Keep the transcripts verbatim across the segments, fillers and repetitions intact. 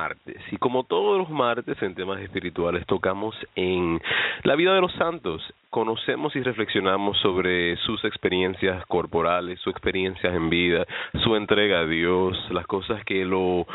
martes, y como todos los martes en Temas Espirituales tocamos en la vida de los santos, conocemos y reflexionamos sobre sus experiencias corporales, sus experiencias en vida, su entrega a Dios, las cosas que lo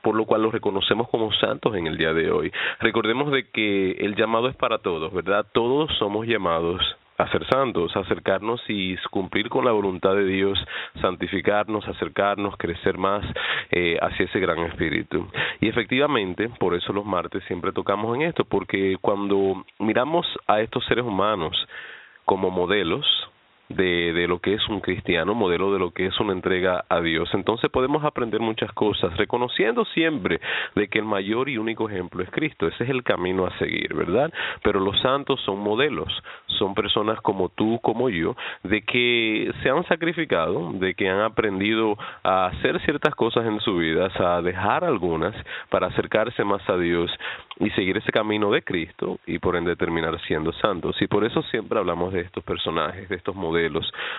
por lo cual los reconocemos como santos en el día de hoy. Recordemos de que el llamado es para todos, ¿verdad? Todos somos llamados a ser santos, acercarnos y cumplir con la voluntad de Dios, santificarnos, acercarnos, crecer más eh, hacia ese gran espíritu. Y efectivamente, por eso los martes siempre tocamos en esto, porque cuando miramos a estos seres humanos como modelos de, de lo que es un cristiano, modelo de lo que es una entrega a Dios, entonces podemos aprender muchas cosas, reconociendo siempre de que el mayor y único ejemplo es Cristo. Ese es el camino a seguir, ¿verdad? Pero los santos son modelos, son personas como tú, como yo, de que se han sacrificado, de que han aprendido a hacer ciertas cosas en su vida, a dejar algunas para acercarse más a Dios y seguir ese camino de Cristo y por ende terminar siendo santos. Y por eso siempre hablamos de estos personajes, de estos modelos,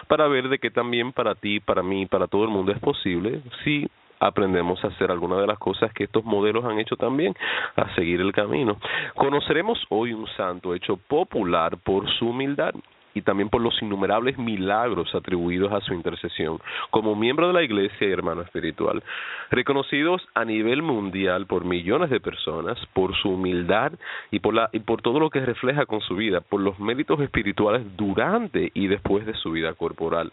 para ver de que también para ti, para mí, para todo el mundo es posible si aprendemos a hacer alguna de las cosas que estos modelos han hecho también, a seguir el camino. Conoceremos hoy un santo hecho popular por su humildad y también por los innumerables milagros atribuidos a su intercesión como miembro de la Iglesia y hermano espiritual. Reconocidos a nivel mundial por millones de personas, por su humildad y por, la, y por todo lo que refleja con su vida, por los méritos espirituales durante y después de su vida corporal.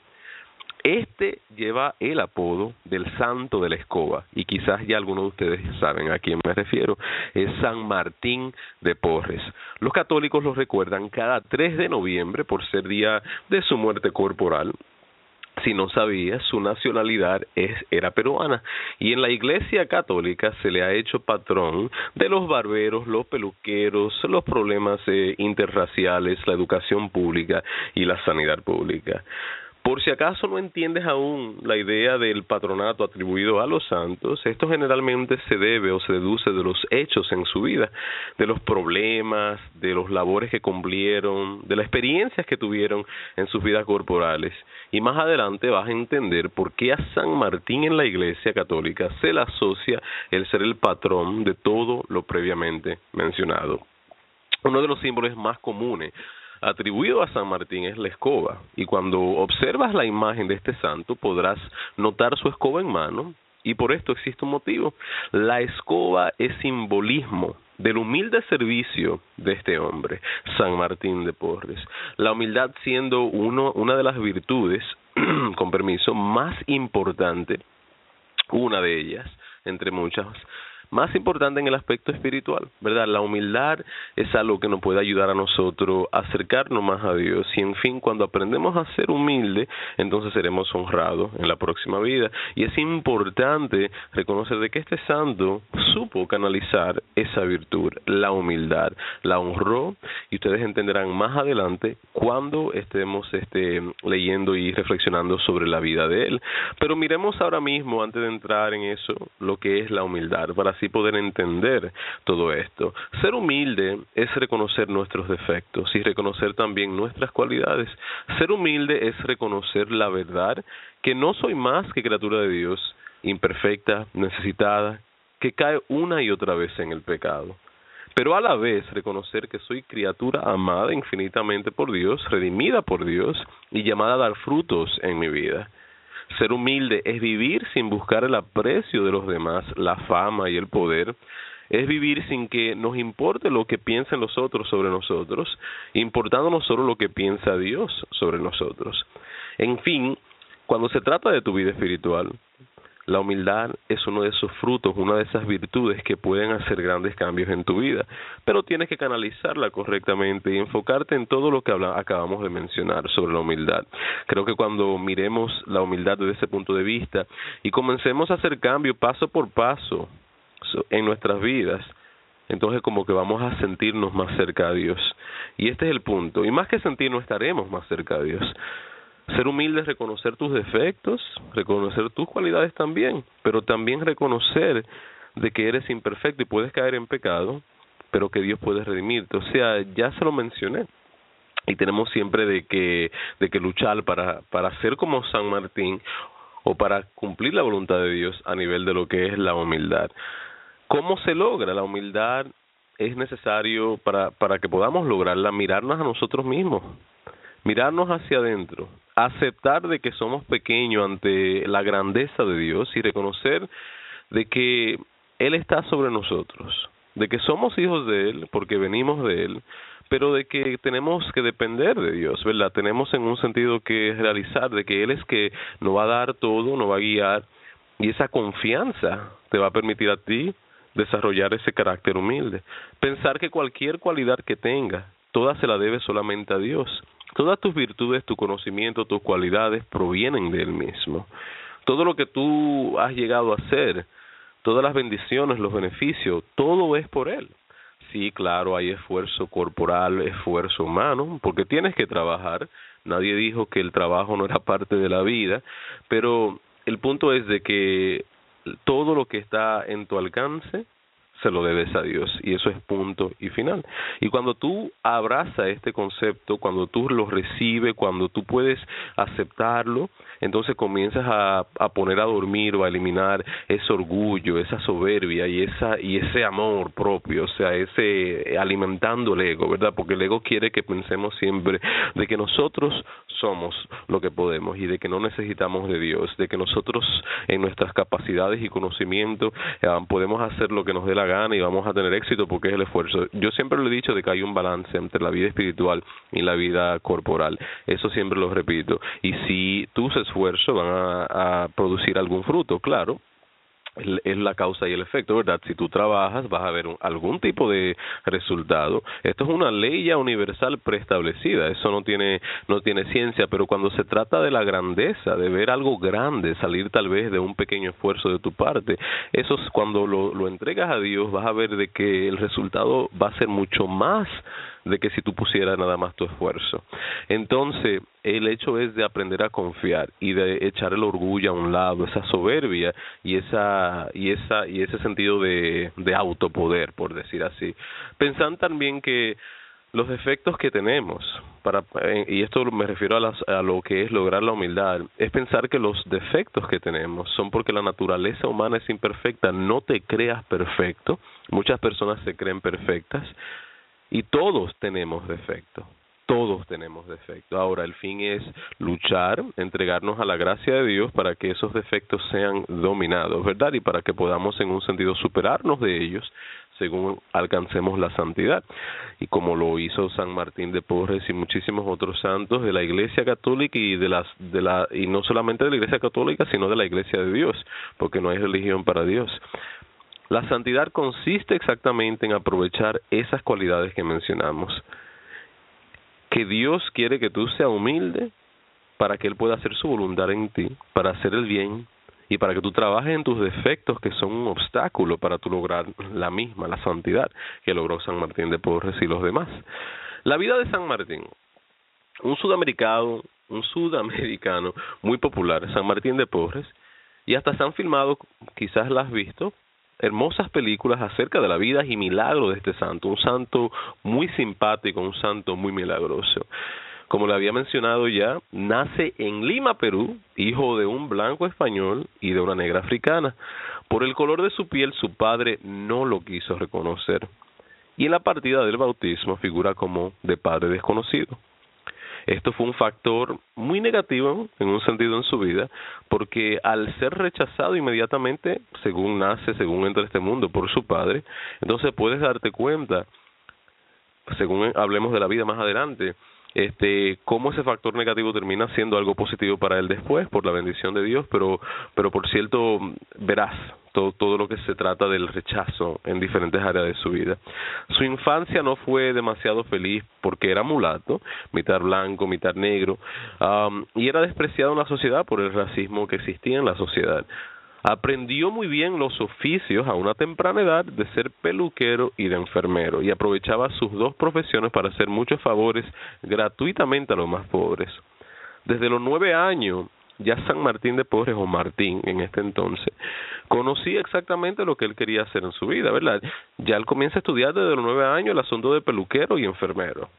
Este lleva el apodo del Santo de la Escoba, y quizás ya algunos de ustedes saben a quién me refiero, es San Martín de Porres. Los católicos los recuerdan cada tres de noviembre por ser día de su muerte corporal. Si no sabías, su nacionalidad es, era peruana, y en la Iglesia Católica se le ha hecho patrón de los barberos, los peluqueros, los problemas eh, interraciales, la educación pública y la sanidad pública. Por si acaso no entiendes aún la idea del patronato atribuido a los santos, esto generalmente se debe o se deduce de los hechos en su vida, de los problemas, de los labores que cumplieron, de las experiencias que tuvieron en sus vidas corporales. Y más adelante vas a entender por qué a San Martín en la Iglesia Católica se le asocia el ser el patrón de todo lo previamente mencionado. Uno de los símbolos más comunes atribuido a San Martín es la escoba, y cuando observas la imagen de este santo podrás notar su escoba en mano, y por esto existe un motivo. La escoba es simbolismo del humilde servicio de este hombre, San Martín de Porres. La humildad siendo uno, una de las virtudes, con permiso, más importante, una de ellas, entre muchas, más importante en el aspecto espiritual, ¿verdad? La humildad es algo que nos puede ayudar a nosotros a acercarnos más a Dios. Y, en fin, cuando aprendemos a ser humildes, entonces seremos honrados en la próxima vida. Y es importante reconocer de que este santo supo canalizar esa virtud, la humildad. La honró, y ustedes entenderán más adelante cuando estemos este, leyendo y reflexionando sobre la vida de él. Pero miremos ahora mismo, antes de entrar en eso, lo que es la humildad, para así poder entender todo esto. Ser humilde es reconocer nuestros defectos y reconocer también nuestras cualidades. Ser humilde es reconocer la verdad, que no soy más que criatura de Dios, imperfecta, necesitada, que cae una y otra vez en el pecado. Pero a la vez reconocer que soy criatura amada infinitamente por Dios, redimida por Dios y llamada a dar frutos en mi vida. Ser humilde es vivir sin buscar el aprecio de los demás, la fama y el poder. Es vivir sin que nos importe lo que piensen los otros sobre nosotros, importándonos solo lo que piensa Dios sobre nosotros. En fin, cuando se trata de tu vida espiritual, la humildad es uno de esos frutos, una de esas virtudes que pueden hacer grandes cambios en tu vida, pero tienes que canalizarla correctamente y enfocarte en todo lo que acabamos de mencionar sobre la humildad. Creo que cuando miremos la humildad desde ese punto de vista y comencemos a hacer cambios paso por paso en nuestras vidas, entonces como que vamos a sentirnos más cerca a Dios. Y este es el punto, y más que sentirnos estaremos más cerca a Dios. Ser humilde es reconocer tus defectos, reconocer tus cualidades también, pero también reconocer de que eres imperfecto y puedes caer en pecado, pero que Dios puede redimirte. O sea, ya se lo mencioné. Y tenemos siempre de que de que luchar para para ser como San Martín o para cumplir la voluntad de Dios a nivel de lo que es la humildad. ¿Cómo se logra? La humildad es necesario para, para que podamos lograrla, mirarnos a nosotros mismos, mirarnos hacia adentro, aceptar de que somos pequeños ante la grandeza de Dios y reconocer de que Él está sobre nosotros, de que somos hijos de Él porque venimos de Él, pero de que tenemos que depender de Dios, ¿verdad? Tenemos en un sentido que realizar de que Él es que nos va a dar todo, nos va a guiar, y esa confianza te va a permitir a ti desarrollar ese carácter humilde. Pensar que cualquier cualidad que tengas, toda se la debes solamente a Dios. Todas tus virtudes, tu conocimiento, tus cualidades provienen de Él mismo. Todo lo que tú has llegado a ser, todas las bendiciones, los beneficios, todo es por Él. Sí, claro, hay esfuerzo corporal, esfuerzo humano, porque tienes que trabajar. Nadie dijo que el trabajo no era parte de la vida, pero el punto es de que todo lo que está en tu alcance se lo debes a Dios, y eso es punto y final. Y cuando tú abrazas este concepto, cuando tú lo recibes, cuando tú puedes aceptarlo, entonces comienzas a, a poner a dormir o a eliminar ese orgullo, esa soberbia y esa y ese amor propio, o sea, ese alimentando el ego, ¿verdad? Porque el ego quiere que pensemos siempre de que nosotros somos lo que podemos y de que no necesitamos de Dios, de que nosotros en nuestras capacidades y conocimientos eh, podemos hacer lo que nos dé la gana y vamos a tener éxito porque es el esfuerzo. Yo siempre lo he dicho de que hay un balance entre la vida espiritual y la vida corporal. Eso siempre lo repito. Y si tus esfuerzos van a, a producir algún fruto, claro, es la causa y el efecto, ¿verdad? Si tú trabajas, vas a ver un, algún tipo de resultado. Esto es una ley ya universal preestablecida. Eso no tiene no tiene ciencia, pero cuando se trata de la grandeza, de ver algo grande, salir tal vez de un pequeño esfuerzo de tu parte, eso es cuando lo, lo entregas a Dios, vas a ver de que el resultado va a ser mucho más de que si tú pusieras nada más tu esfuerzo. Entonces, el hecho es de aprender a confiar y de echar el orgullo a un lado, esa soberbia y esa y esa y ese sentido de de autopoder, por decir así. Pensando también que los defectos que tenemos, para y esto me refiero a, las, a lo que es lograr la humildad, es pensar que los defectos que tenemos son porque la naturaleza humana es imperfecta. No te creas perfecto. Muchas personas se creen perfectas. Y todos tenemos defectos, todos tenemos defectos. Ahora, el fin es luchar, entregarnos a la gracia de Dios para que esos defectos sean dominados, ¿verdad? Y para que podamos, en un sentido, superarnos de ellos según alcancemos la santidad. Y como lo hizo San Martín de Porres y muchísimos otros santos de la Iglesia Católica y de las de la y no solamente de la Iglesia Católica, sino de la Iglesia de Dios, porque no hay religión para Dios. La santidad consiste exactamente en aprovechar esas cualidades que mencionamos. Que Dios quiere que tú seas humilde para que Él pueda hacer su voluntad en ti, para hacer el bien y para que tú trabajes en tus defectos que son un obstáculo para tú lograr la misma, la santidad que logró San Martín de Porres y los demás. La vida de San Martín, un sudamericano, un sudamericano muy popular, San Martín de Porres, y hasta se han filmado, quizás la has visto, hermosas películas acerca de la vida y milagro de este santo, un santo muy simpático, un santo muy milagroso. Como le había mencionado ya, nace en Lima, Perú, hijo de un blanco español y de una negra africana. Por el color de su piel, su padre no lo quiso reconocer, y en la partida del bautismo figura como de padre desconocido. Esto fue un factor muy negativo en un sentido en su vida, porque al ser rechazado inmediatamente, según nace, según entra a este mundo, por su padre, entonces puedes darte cuenta, según hablemos de la vida más adelante, este cómo ese factor negativo termina siendo algo positivo para él después, por la bendición de Dios, pero pero por cierto, verás todo, todo lo que se trata del rechazo en diferentes áreas de su vida. Su infancia no fue demasiado feliz porque era mulato, mitad blanco, mitad negro, um, y era despreciado en la sociedad por el racismo que existía en la sociedad. Aprendió muy bien los oficios a una temprana edad de ser peluquero y de enfermero, y aprovechaba sus dos profesiones para hacer muchos favores gratuitamente a los más pobres. Desde los nueve años, ya San Martín de Porres, o Martín en este entonces, conocía exactamente lo que él quería hacer en su vida, ¿verdad? Ya él comienza a estudiar desde los nueve años el asunto de peluquero y enfermero,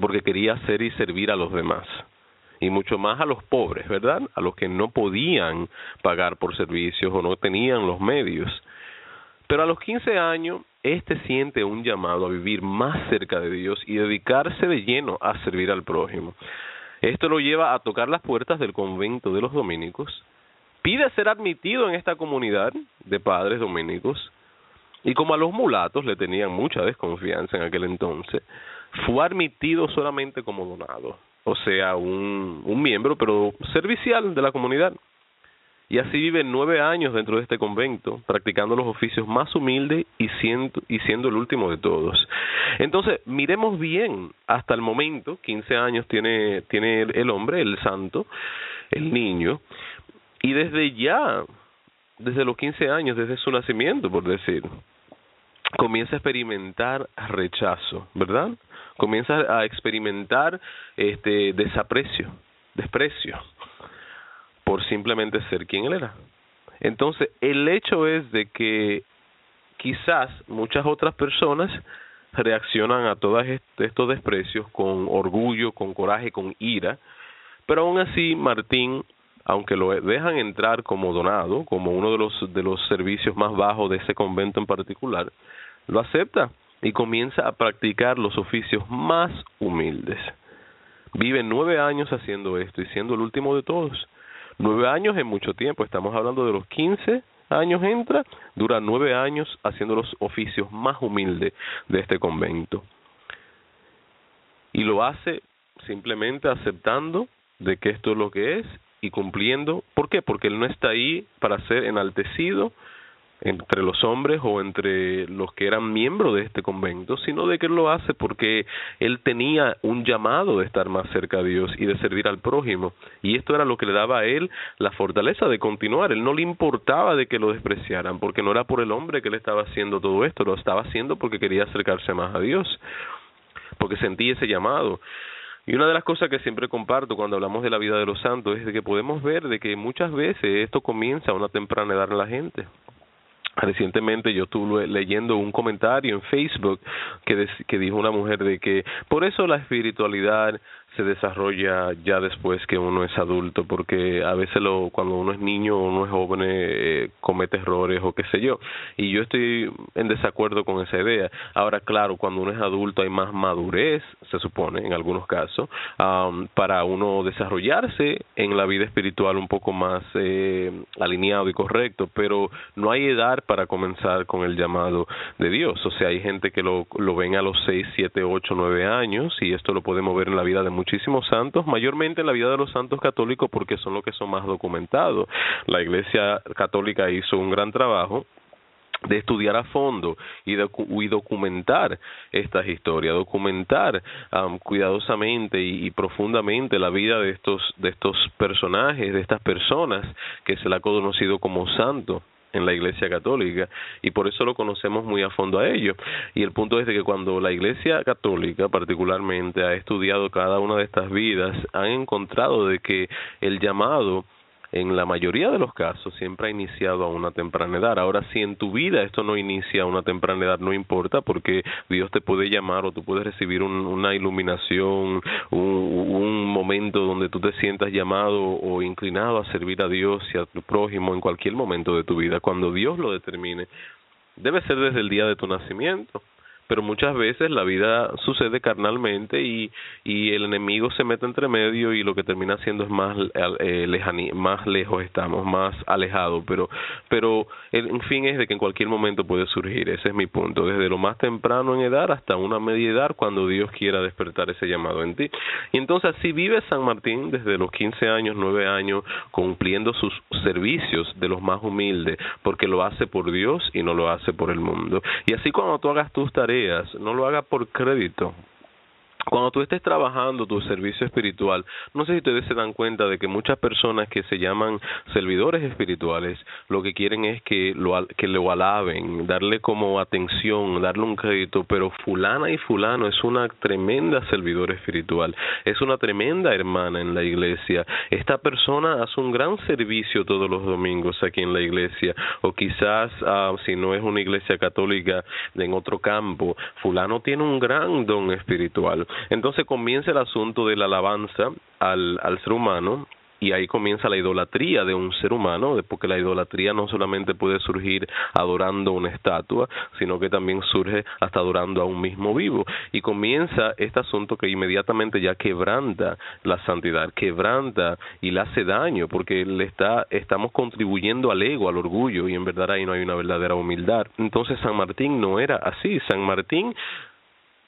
porque quería hacer y servir a los demás. Y mucho más a los pobres, ¿verdad? A los que no podían pagar por servicios o no tenían los medios. Pero a los quince años, este siente un llamado a vivir más cerca de Dios y dedicarse de lleno a servir al prójimo. Esto lo lleva a tocar las puertas del convento de los dominicos, pide ser admitido en esta comunidad de padres dominicos, y como a los mulatos le tenían mucha desconfianza en aquel entonces, fue admitido solamente como donado, o sea, un, un miembro, pero servicial de la comunidad. Y así vive nueve años dentro de este convento, practicando los oficios más humildes y siendo, y siendo el último de todos. Entonces, miremos bien, hasta el momento, quince años tiene, tiene el hombre, el santo, el niño, y desde ya, desde los quince años, desde su nacimiento, por decir, comienza a experimentar rechazo, ¿verdad? Comienza a experimentar este desaprecio, desprecio, por simplemente ser quien él era. Entonces, el hecho es de que quizás muchas otras personas reaccionan a todos estos desprecios con orgullo, con coraje, con ira, pero aún así Martín, aunque lo dejan entrar como donado, como uno de los, de los servicios más bajos de ese convento en particular, lo acepta y comienza a practicar los oficios más humildes. Vive nueve años haciendo esto y siendo el último de todos. Nueve años es mucho tiempo, estamos hablando de los quince años entra, dura nueve años haciendo los oficios más humildes de este convento. Y lo hace simplemente aceptando de que esto es lo que es y cumpliendo. ¿Por qué? Porque él no está ahí para ser enaltecido entre los hombres o entre los que eran miembros de este convento, sino de que él lo hace porque él tenía un llamado de estar más cerca de Dios y de servir al prójimo, y esto era lo que le daba a él la fortaleza de continuar. Él no le importaba de que lo despreciaran, porque no era por el hombre que él estaba haciendo todo esto, lo estaba haciendo porque quería acercarse más a Dios, porque sentía ese llamado. Y una de las cosas que siempre comparto cuando hablamos de la vida de los santos es de que podemos ver de que muchas veces esto comienza a una temprana edad en la gente. Recientemente yo estuve leyendo un comentario en Facebook que, de, que dijo una mujer de que por eso la espiritualidad se desarrolla ya después que uno es adulto, porque a veces lo, cuando uno es niño o uno es joven eh, comete errores o qué sé yo, y yo estoy en desacuerdo con esa idea. Ahora, claro, cuando uno es adulto hay más madurez, se supone, en algunos casos, um, para uno desarrollarse en la vida espiritual un poco más eh, alineado y correcto, pero no hay edad para comenzar con el llamado de Dios. O sea, hay gente que lo, lo ven a los seis, siete, ocho, nueve años, y esto lo podemos ver en la vida de muchos muchísimos santos, mayormente en la vida de los santos católicos, porque son los que son más documentados. La Iglesia Católica hizo un gran trabajo de estudiar a fondo y, docu y documentar estas historias, documentar um, cuidadosamente y, y profundamente la vida de estos, de estos personajes, de estas personas que se la ha conocido como santos en la Iglesia Católica, y por eso lo conocemos muy a fondo a ellos. Y el punto es de que cuando la Iglesia Católica particularmente ha estudiado cada una de estas vidas, han encontrado de que el llamado en la mayoría de los casos siempre ha iniciado a una temprana edad. Ahora, si en tu vida esto no inicia a una temprana edad, no importa, porque Dios te puede llamar o tú puedes recibir un, una iluminación, un, un momento donde tú te sientas llamado o inclinado a servir a Dios y a tu prójimo en cualquier momento de tu vida, cuando Dios lo determine. Debe ser desde el día de tu nacimiento. Pero muchas veces la vida sucede carnalmente y, y el enemigo se mete entre medio, y lo que termina haciendo es más eh, lejaní, más lejos estamos, más alejados. Pero, pero en fin, es de que en cualquier momento puede surgir. Ese es mi punto. Desde lo más temprano en edad hasta una media edad, cuando Dios quiera despertar ese llamado en ti. Y entonces así vive San Martín desde los quince años, nueve años, cumpliendo sus servicios de los más humildes, porque lo hace por Dios y no lo hace por el mundo. Y así, cuando tú hagas tus tareas, no lo haga por crédito. Cuando tú estés trabajando tu servicio espiritual, no sé si ustedes se dan cuenta de que muchas personas que se llaman servidores espirituales, lo que quieren es que lo, que lo alaben, darle como atención, darle un crédito, pero fulana y fulano es una tremenda servidora espiritual, es una tremenda hermana en la iglesia, esta persona hace un gran servicio todos los domingos aquí en la iglesia, o quizás uh, si no es una iglesia católica, en otro campo, fulano tiene un gran don espiritual. Entonces comienza el asunto de la alabanza al, al ser humano Y ahí comienza la idolatría de un ser humano, porque la idolatría no solamente puede surgir adorando una estatua, sino que también surge hasta adorando a un mismo vivo. Y comienza este asunto que inmediatamente ya quebranta la santidad, quebranta y le hace daño, porque le está estamos contribuyendo al ego, al orgullo, y en verdad ahí no hay una verdadera humildad. Entonces San Martín no era así. San Martín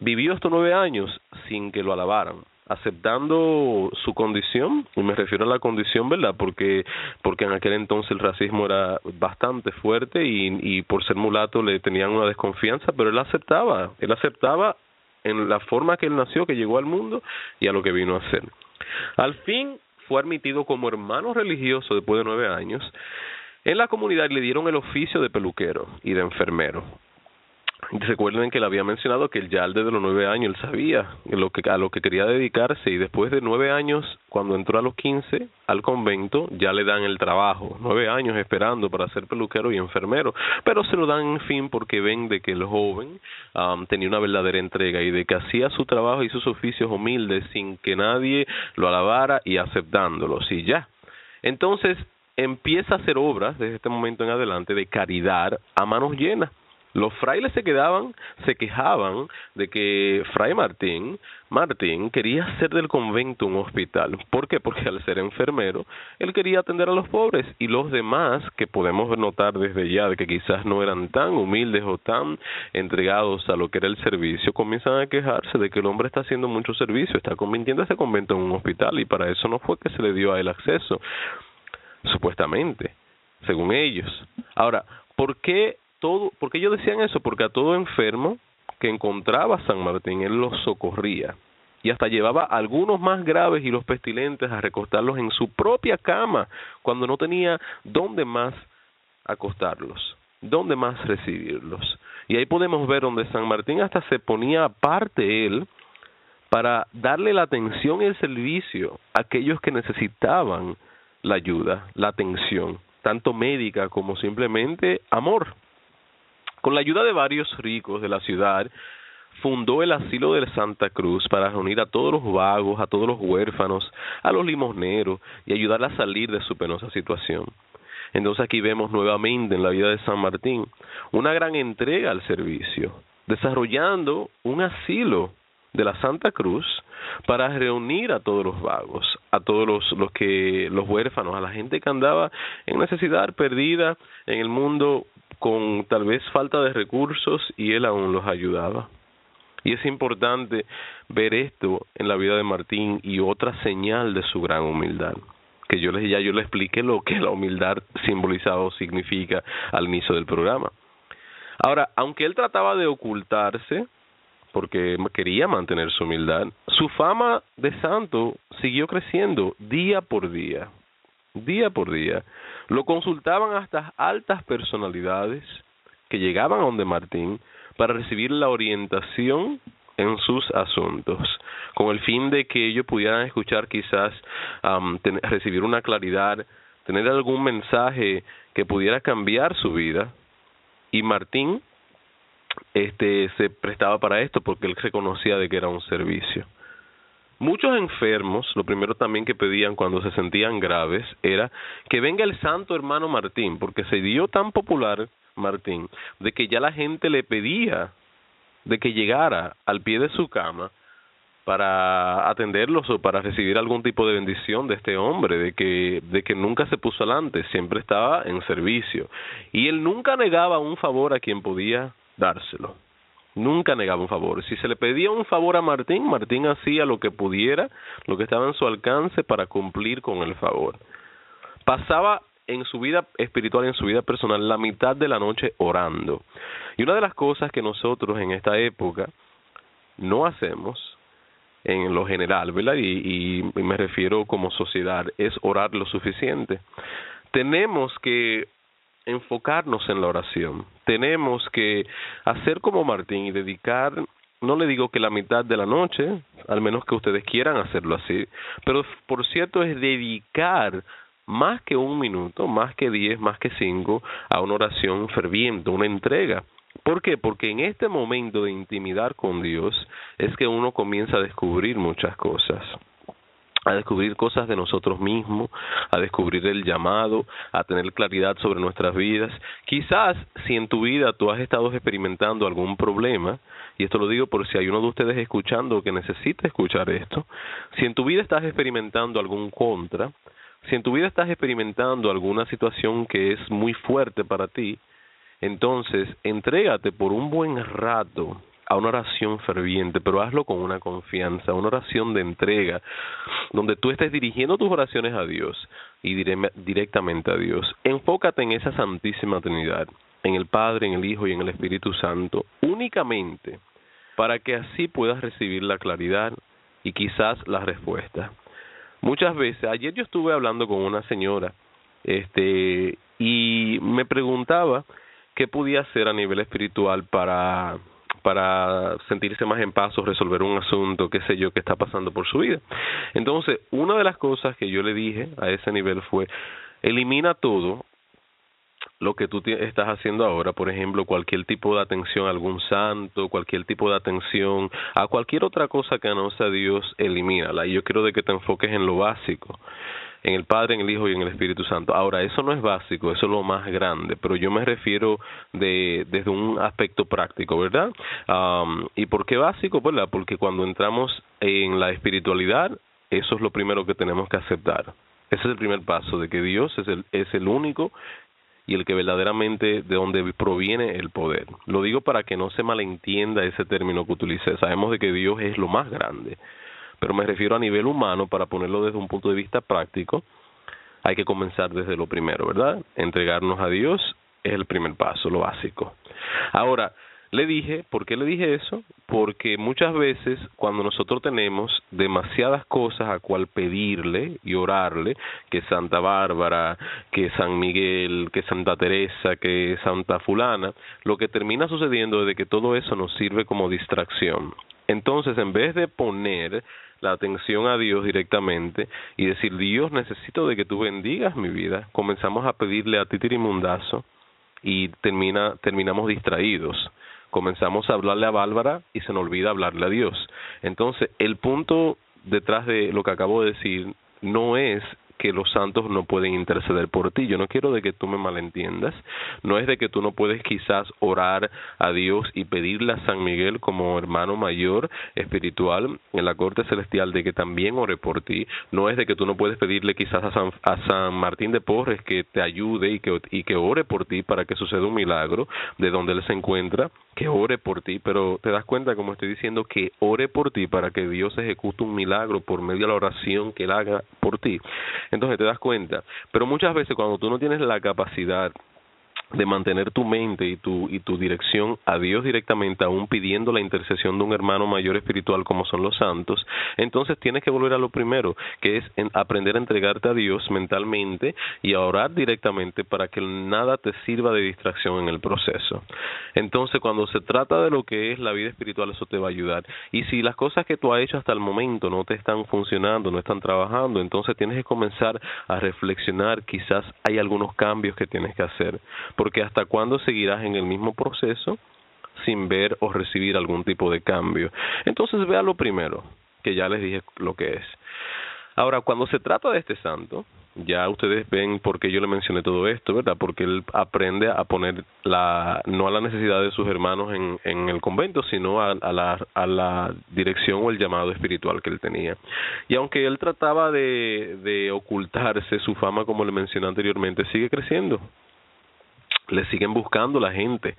vivió estos nueve años sin que lo alabaran, aceptando su condición, y me refiero a la condición, ¿verdad?, porque porque en aquel entonces el racismo era bastante fuerte y, y por ser mulato le tenían una desconfianza, pero él aceptaba, él aceptaba en la forma que él nació, que llegó al mundo y a lo que vino a ser. Al fin fue admitido como hermano religioso después de nueve años. En la comunidad le dieron el oficio de peluquero y de enfermero. Recuerden que le había mencionado que él ya desde los nueve años él sabía lo que, a lo que quería dedicarse, y después de nueve años, cuando entró a los quince al convento, ya le dan el trabajo. Nueve años esperando para ser peluquero y enfermero, pero se lo dan en fin porque ven de que el joven um, tenía una verdadera entrega y de que hacía su trabajo y sus oficios humildes sin que nadie lo alabara y aceptándolos, y ya. Entonces empieza a hacer obras desde este momento en adelante de caridad a manos llenas. Los frailes se quedaban, se quejaban de que Fray Martín, Martín quería hacer del convento un hospital. ¿Por qué? Porque al ser enfermero, él quería atender a los pobres, y los demás, que podemos notar desde ya de que quizás no eran tan humildes o tan entregados a lo que era el servicio, comienzan a quejarse de que el hombre está haciendo mucho servicio, está convirtiendo ese convento en un hospital, y para eso no fue que se le dio a él acceso, supuestamente, según ellos. Ahora, ¿por qué? Todo, ¿por qué ellos decían eso? Porque a todo enfermo que encontraba San Martín, él los socorría, y hasta llevaba a algunos más graves y los pestilentes a recostarlos en su propia cama, cuando no tenía dónde más acostarlos, dónde más recibirlos. Y ahí podemos ver donde San Martín hasta se ponía aparte él para darle la atención y el servicio a aquellos que necesitaban la ayuda, la atención, tanto médica como simplemente amor. Con la ayuda de varios ricos de la ciudad, fundó el asilo de Santa Cruz para reunir a todos los vagos, a todos los huérfanos, a los limosneros y ayudar a salir de su penosa situación. Entonces aquí vemos nuevamente en la vida de San Martín una gran entrega al servicio, desarrollando un asilo de la Santa Cruz para reunir a todos los vagos, a todos los, los que los huérfanos, a la gente que andaba en necesidad, perdida en el mundo, con tal vez falta de recursos, y él aún los ayudaba. Y es importante ver esto en la vida de Martín, y otra señal de su gran humildad, que yo les, ya yo le expliqué lo que la humildad simbolizada o significa al inicio del programa. Ahora, aunque él trataba de ocultarse, porque quería mantener su humildad, su fama de santo siguió creciendo día por día. Día por día. Lo consultaban hasta altas personalidades que llegaban a donde Martín para recibir la orientación en sus asuntos, con el fin de que ellos pudieran escuchar quizás, um, tener, recibir una claridad, tener algún mensaje que pudiera cambiar su vida. Y Martín este, se prestaba para esto porque él reconocía de que era un servicio. Muchos enfermos, lo primero también que pedían cuando se sentían graves era que venga el santo hermano Martín, porque se dio tan popular Martín, de que ya la gente le pedía de que llegara al pie de su cama para atenderlos o para recibir algún tipo de bendición de este hombre, de que, de que nunca se puso alante, siempre estaba en servicio. Y él nunca negaba un favor a quien podía dárselo. Nunca negaba un favor. Si se le pedía un favor a Martín, Martín hacía lo que pudiera, lo que estaba en su alcance para cumplir con el favor. Pasaba en su vida espiritual y en su vida personal la mitad de la noche orando. Y una de las cosas que nosotros en esta época no hacemos en lo general, ¿verdad? Y, y me refiero como sociedad, es orar lo suficiente. Tenemos que enfocarnos en la oración. Tenemos que hacer como Martín y dedicar, no le digo que la mitad de la noche, al menos que ustedes quieran hacerlo así, pero por cierto es dedicar más que un minuto, más que diez, más que cinco, a una oración ferviente, una entrega. ¿Por qué? Porque en este momento de intimidad con Dios es que uno comienza a descubrir muchas cosas. a descubrir cosas de nosotros mismos, a descubrir el llamado, a tener claridad sobre nuestras vidas. Quizás si en tu vida tú has estado experimentando algún problema, y esto lo digo por si hay uno de ustedes escuchando que necesita escuchar esto, si en tu vida estás experimentando algún contra, si en tu vida estás experimentando alguna situación que es muy fuerte para ti, entonces entrégate por un buen rato a una oración ferviente, pero hazlo con una confianza, una oración de entrega, donde tú estés dirigiendo tus oraciones a Dios y dire directamente a Dios. Enfócate en esa Santísima Trinidad, en el Padre, en el Hijo y en el Espíritu Santo, únicamente para que así puedas recibir la claridad y quizás la respuesta. Muchas veces, ayer yo estuve hablando con una señora este, y me preguntaba qué podía hacer a nivel espiritual para... para sentirse más en paz o resolver un asunto, qué sé yo, que está pasando por su vida. Entonces, una de las cosas que yo le dije a ese nivel fue, elimina todo lo que tú estás haciendo ahora, por ejemplo, cualquier tipo de atención a algún santo, cualquier tipo de atención a cualquier otra cosa que no sea Dios, elimínala. Y yo quiero de que te enfoques en lo básico, en el Padre, en el Hijo y en el Espíritu Santo. Ahora, eso no es básico, eso es lo más grande, pero yo me refiero de desde un aspecto práctico, ¿verdad? Um, ¿Y por qué básico? ¿Verdad? Porque cuando entramos en la espiritualidad, eso es lo primero que tenemos que aceptar. Ese es el primer paso, de que Dios es el, es el único y el que verdaderamente de donde proviene el poder. Lo digo para que no se malentienda ese término que utilicé. Sabemos de que Dios es lo más grande, pero me refiero a nivel humano, para ponerlo desde un punto de vista práctico, hay que comenzar desde lo primero, ¿verdad? Entregarnos a Dios es el primer paso, lo básico. Ahora, le dije, ¿por qué le dije eso? Porque muchas veces cuando nosotros tenemos demasiadas cosas a cual pedirle y orarle, que Santa Bárbara, que San Miguel, que Santa Teresa, que Santa Fulana, lo que termina sucediendo es de que todo eso nos sirve como distracción. Entonces, en vez de poner la atención a Dios directamente y decir, Dios, necesito de que tú bendigas mi vida, comenzamos a pedirle a titirimundazo y termina, terminamos distraídos. Comenzamos a hablarle a Bárbara y se nos olvida hablarle a Dios. Entonces, el punto detrás de lo que acabo de decir no es que los santos no pueden interceder por ti. Yo no quiero de que tú me malentiendas. No es de que tú no puedes quizás orar a Dios y pedirle a San Miguel como hermano mayor espiritual en la corte celestial de que también ore por ti. No es de que tú no puedes pedirle quizás a San, a San Martín de Porres que te ayude y que, y que ore por ti para que suceda un milagro de donde él se encuentra, que ore por ti, pero te das cuenta, como estoy diciendo, que ore por ti para que Dios ejecute un milagro por medio de la oración que él haga por ti. Entonces te das cuenta, pero muchas veces cuando tú no tienes la capacidad de mantener tu mente y tu y tu dirección a Dios directamente, aún pidiendo la intercesión de un hermano mayor espiritual como son los santos, entonces tienes que volver a lo primero, que es en aprender a entregarte a Dios mentalmente y a orar directamente para que nada te sirva de distracción en el proceso. Entonces, cuando se trata de lo que es la vida espiritual, eso te va a ayudar. Y si las cosas que tú has hecho hasta el momento no te están funcionando, no están trabajando, entonces tienes que comenzar a reflexionar, quizás hay algunos cambios que tienes que hacer. Porque hasta cuándo seguirás en el mismo proceso sin ver o recibir algún tipo de cambio. Entonces vea lo primero, que ya les dije lo que es. Ahora, cuando se trata de este santo, ya ustedes ven por qué yo le mencioné todo esto, ¿verdad? Porque él aprende a poner la no a la necesidad de sus hermanos en, en el convento, sino a, a, la, a la dirección o el llamado espiritual que él tenía. Y aunque él trataba de, de ocultarse, su fama, como le mencioné anteriormente, sigue creciendo. Le siguen buscando la gente,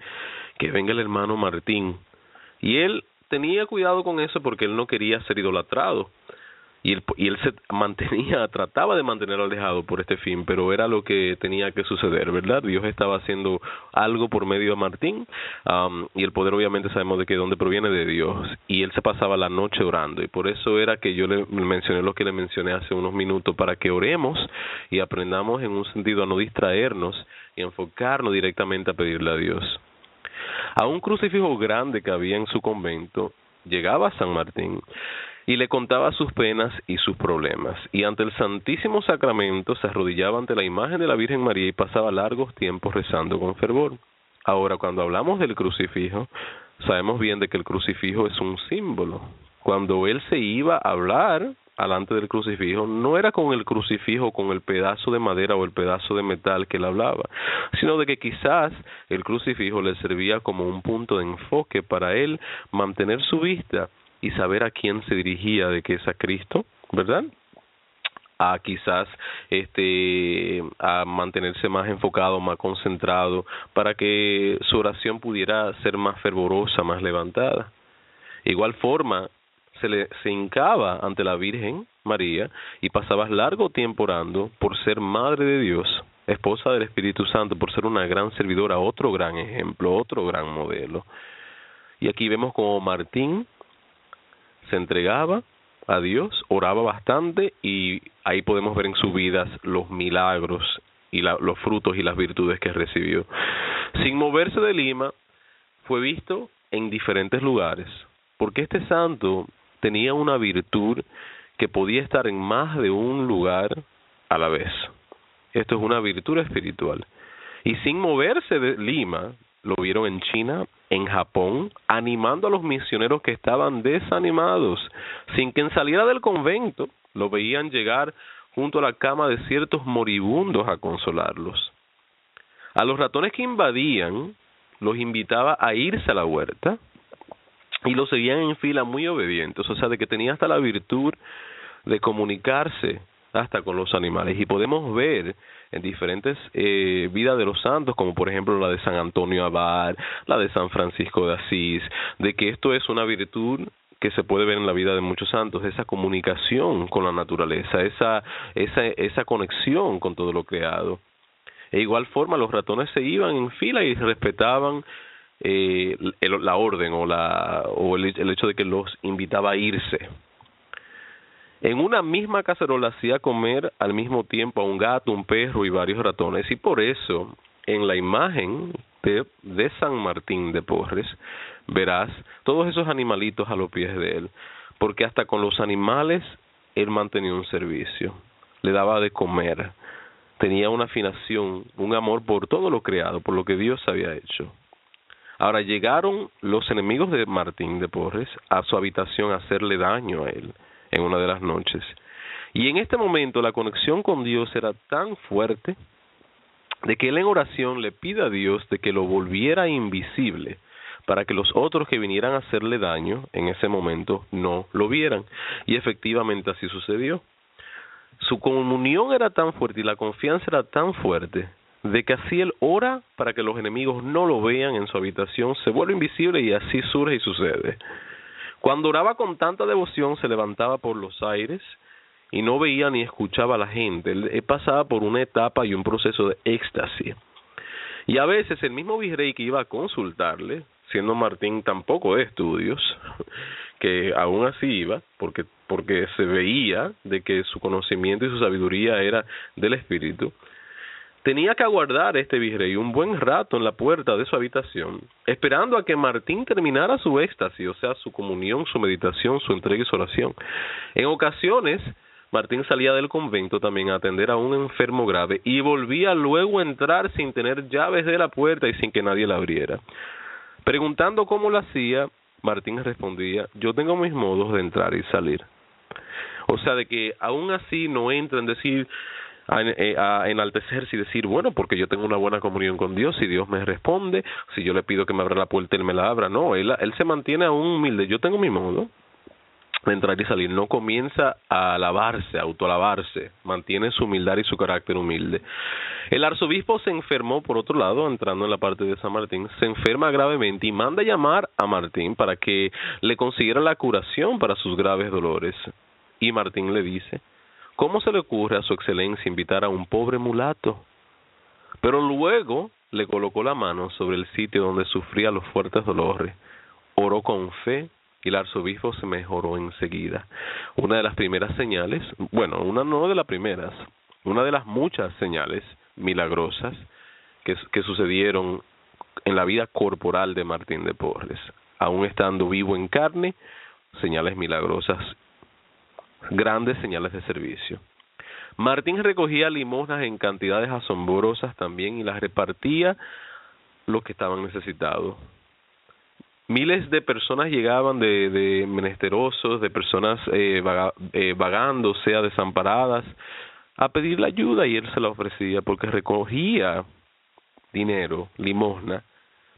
que venga el hermano Martín. Y él tenía cuidado con eso porque él no quería ser idolatrado. Y él, y él se mantenía, trataba de mantenerlo alejado por este fin, pero era lo que tenía que suceder, ¿verdad? Dios estaba haciendo algo por medio de Martín, um, y el poder obviamente sabemos de que dónde proviene, de Dios, y él se pasaba la noche orando, y por eso era que yo le mencioné lo que le mencioné hace unos minutos, para que oremos y aprendamos en un sentido a no distraernos y enfocarnos directamente a pedirle a Dios. A un crucifijo grande que había en su convento llegaba San Martín y le contaba sus penas y sus problemas, y ante el Santísimo Sacramento se arrodillaba ante la imagen de la Virgen María y pasaba largos tiempos rezando con fervor. Ahora, cuando hablamos del crucifijo, sabemos bien de que el crucifijo es un símbolo. Cuando él se iba a hablar alante del crucifijo, no era con el crucifijo, con el pedazo de madera o el pedazo de metal que él hablaba, sino de que quizás el crucifijo le servía como un punto de enfoque para él mantener su vista y saber a quién se dirigía, de que es a Cristo, ¿verdad?, a quizás este a mantenerse más enfocado, más concentrado, para que su oración pudiera ser más fervorosa, más levantada. De igual forma, se le se hincaba ante la Virgen María y pasaba largo tiempo orando por ser Madre de Dios, esposa del Espíritu Santo, por ser una gran servidora, otro gran ejemplo, otro gran modelo. Y aquí vemos como Martín se entregaba a Dios, oraba bastante, y ahí podemos ver en sus vidas los milagros y la, los frutos y las virtudes que recibió. Sin moverse de Lima, fue visto en diferentes lugares, porque este santo tenía una virtud que podía estar en más de un lugar a la vez. Esto es una virtud espiritual. Y sin moverse de Lima, lo vieron en China, en Japón, animando a los misioneros que estaban desanimados. Sin que saliera del convento, lo veían llegar junto a la cama de ciertos moribundos a consolarlos. A los ratones que invadían, los invitaba a irse a la huerta y los seguían en fila muy obedientes. O sea, de que tenía hasta la virtud de comunicarse hasta con los animales. Y podemos ver en diferentes eh, vidas de los santos, como por ejemplo la de San Antonio Abad, la de San Francisco de Asís, de que esto es una virtud que se puede ver en la vida de muchos santos, esa comunicación con la naturaleza, esa, esa, esa conexión con todo lo creado. De igual forma, los ratones se iban en fila y respetaban eh, el, la orden o, la, o el, el hecho de que los invitaba a irse. En una misma cacerola hacía comer al mismo tiempo a un gato, un perro y varios ratones. Y por eso, en la imagen de, de San Martín de Porres, verás todos esos animalitos a los pies de él. Porque hasta con los animales, él mantenía un servicio. Le daba de comer. Tenía una afinación, un amor por todo lo creado, por lo que Dios había hecho. Ahora, llegaron los enemigos de Martín de Porres a su habitación a hacerle daño a él en una de las noches. Y en este momento la conexión con Dios era tan fuerte de que él en oración le pide a Dios de que lo volviera invisible para que los otros que vinieran a hacerle daño en ese momento no lo vieran. Y efectivamente así sucedió. Su comunión era tan fuerte y la confianza era tan fuerte de que así él ora para que los enemigos no lo vean en su habitación, se vuelve invisible y así surge y sucede. Cuando oraba con tanta devoción, se levantaba por los aires y no veía ni escuchaba a la gente. Él pasaba por una etapa y un proceso de éxtasis. Y a veces el mismo virrey que iba a consultarle, siendo Martín tampoco de estudios, que aún así iba, porque, porque se veía de que su conocimiento y su sabiduría era del espíritu, tenía que aguardar este virrey un buen rato en la puerta de su habitación, esperando a que Martín terminara su éxtasis, o sea, su comunión, su meditación, su entrega y su oración. En ocasiones, Martín salía del convento también a atender a un enfermo grave y volvía luego a entrar sin tener llaves de la puerta y sin que nadie la abriera. Preguntando cómo lo hacía, Martín respondía, yo tengo mis modos de entrar y salir. O sea, de que aún así no entra en decir... a enaltecerse y decir, bueno, porque yo tengo una buena comunión con Dios, si Dios me responde, si yo le pido que me abra la puerta, Él me la abra. No, él, él se mantiene aún humilde. Yo tengo mi modo de entrar y salir. No comienza a alabarse, a autoalabarse. Mantiene su humildad y su carácter humilde. El arzobispo se enfermó, por otro lado, entrando en la parte de San Martín, se enferma gravemente y manda llamar a Martín para que le consiguiera la curación para sus graves dolores. Y Martín le dice... ¿Cómo se le ocurre a su excelencia invitar a un pobre mulato? Pero luego le colocó la mano sobre el sitio donde sufría los fuertes dolores. Oró con fe y el arzobispo se mejoró enseguida. Una de las primeras señales, bueno, una no de las primeras, una de las muchas señales milagrosas que, que sucedieron en la vida corporal de Martín de Porres. Aún estando vivo en carne, señales milagrosas, grandes señales de servicio. Martín recogía limosnas en cantidades asombrosas también y las repartía los que estaban necesitados. miles de personas llegaban de, de menesterosos, de personas eh, vaga, eh, vagando, o sea, desamparadas, a pedir la ayuda, y él se la ofrecía porque recogía dinero, limosna,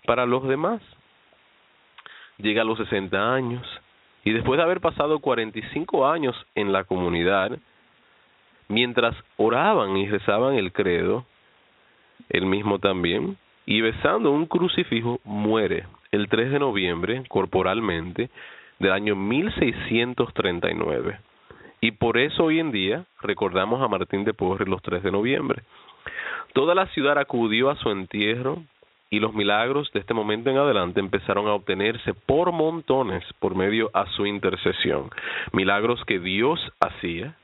para los demás. Llega a los sesenta años, y después de haber pasado cuarenta y cinco años en la comunidad, mientras oraban y rezaban el credo, él mismo también, y besando un crucifijo, muere el tres de noviembre, corporalmente, del año mil seiscientos treinta y nueve. Y por eso hoy en día recordamos a Martín de Porres los tres de noviembre. Toda la ciudad acudió a su entierro, y los milagros de este momento en adelante empezaron a obtenerse por montones por medio a su intercesión. Milagros que Dios hacía,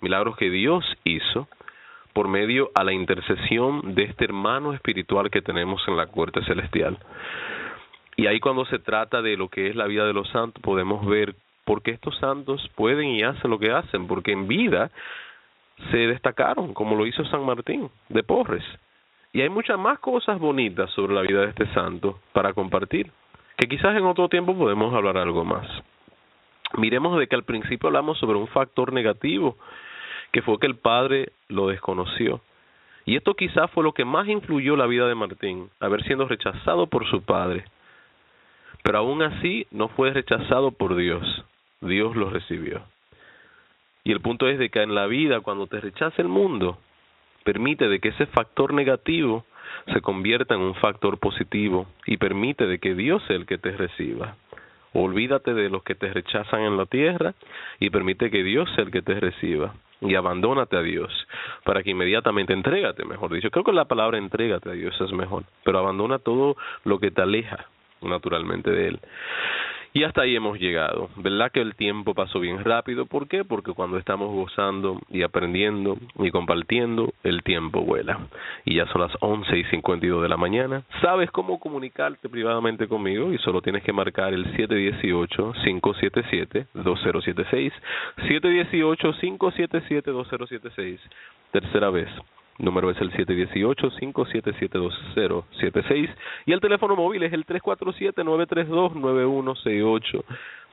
milagros que Dios hizo, por medio a la intercesión de este hermano espiritual que tenemos en la corte celestial. Y ahí, cuando se trata de lo que es la vida de los santos, podemos ver por qué estos santos pueden y hacen lo que hacen, porque en vida se destacaron, como lo hizo San Martín de Porres. Y hay muchas más cosas bonitas sobre la vida de este santo para compartir, que quizás en otro tiempo podemos hablar algo más. Miremos de que al principio hablamos sobre un factor negativo, que fue que el padre lo desconoció. Y esto quizás fue lo que más influyó la vida de Martín, haber sido rechazado por su padre. Pero aún así no fue rechazado por Dios, Dios lo recibió. Y el punto es de que en la vida, cuando te rechaza el mundo, permite de que ese factor negativo se convierta en un factor positivo y permite de que Dios sea el que te reciba. Olvídate de los que te rechazan en la tierra y permite que Dios sea el que te reciba. Y abandónate a Dios, para que inmediatamente, entrégate, mejor dicho. Creo que la palabra entrégate a Dios es mejor, pero abandona todo lo que te aleja naturalmente de Él. Y hasta ahí hemos llegado. ¿Verdad que el tiempo pasó bien rápido? ¿Por qué? Porque cuando estamos gozando y aprendiendo y compartiendo, el tiempo vuela. Y ya son las once y cincuenta y dos de la mañana. ¿Sabes cómo comunicarte privadamente conmigo? Y solo tienes que marcar el siete uno ocho, cinco siete siete, dos cero siete seis. siete uno ocho, cinco siete siete, dos cero siete seis. Tercera vez. El número es el siete uno ocho, cinco siete siete, dos cero siete seis y el teléfono móvil es el tres cuatro siete, nueve tres dos, nueve uno seis ocho,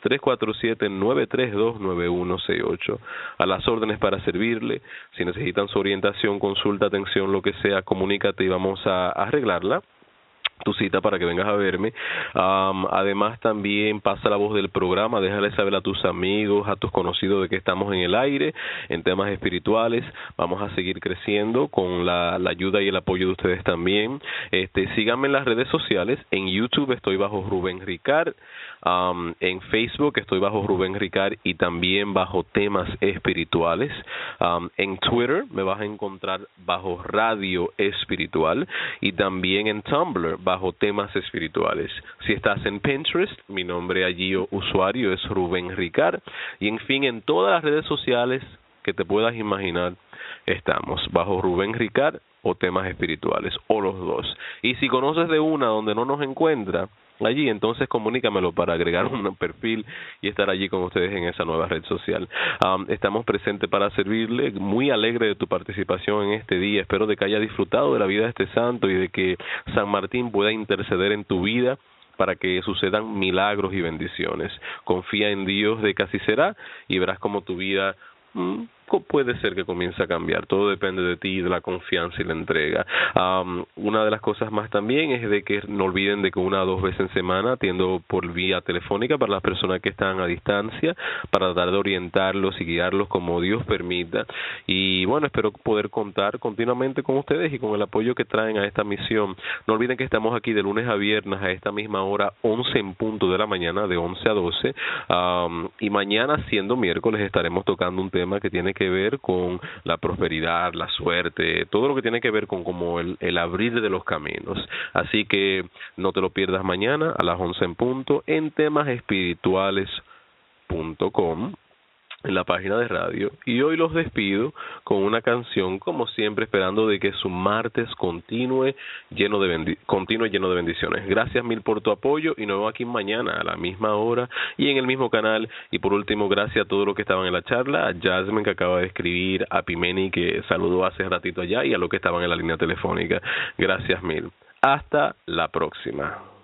tres cuatro siete, nueve tres dos, nueve uno seis ocho. A las órdenes para servirle. Si necesitan su orientación, consulta, atención, lo que sea, comunícate y vamos a arreglarla, tu cita, para que vengas a verme. Um, además, también pasa la voz del programa, déjale saber a tus amigos, a tus conocidos de que estamos en el aire, en temas espirituales. Vamos a seguir creciendo con la, la ayuda y el apoyo de ustedes también. Este, síganme en las redes sociales. En YouTube estoy bajo Rubén Ricard, um, en Facebook estoy bajo Rubén Ricard y también bajo Temas Espirituales. Um, en Twitter me vas a encontrar bajo Radio Espiritual y también en Tumblr bajo Temas Espirituales. Si estás en Pinterest, mi nombre allí o usuario es Rubén Ricard. Y en fin, en todas las redes sociales que te puedas imaginar, estamos bajo Rubén Ricard o Temas Espirituales, o los dos. Y si conoces de una donde no nos encuentra allí, entonces comunícamelo para agregar un perfil y estar allí con ustedes en esa nueva red social. Um, estamos presentes para servirle. Muy alegre de tu participación en este día. Espero de que haya disfrutado de la vida de este santo y de que San Martín pueda interceder en tu vida para que sucedan milagros y bendiciones. Confía en Dios de que así será y verás cómo tu vida mmm, puede ser que comience a cambiar. Todo depende de ti, de la confianza y la entrega. Um, una de las cosas más también es de que no olviden de que una o dos veces en semana atiendo por vía telefónica para las personas que están a distancia, para tratar de orientarlos y guiarlos como Dios permita. Y bueno, espero poder contar continuamente con ustedes y con el apoyo que traen a esta misión. No olviden que estamos aquí de lunes a viernes a esta misma hora, once en punto de la mañana, de once a doce. Um, y mañana, siendo miércoles, estaremos tocando un tema que tiene que que ver con la prosperidad, la suerte, todo lo que tiene que ver con como el, el abrir de los caminos. Así que no te lo pierdas mañana a las once en punto en temas espirituales punto com, en la página de radio. Y hoy los despido con una canción, como siempre, esperando de que su martes continúe lleno de bendi- continúe lleno de bendiciones. Gracias mil por tu apoyo y nos vemos aquí mañana a la misma hora y en el mismo canal. Y por último, gracias a todos los que estaban en la charla, a Jasmine, que acaba de escribir, a Pimeni, que saludó hace ratito allá, y a los que estaban en la línea telefónica. Gracias mil. Hasta la próxima.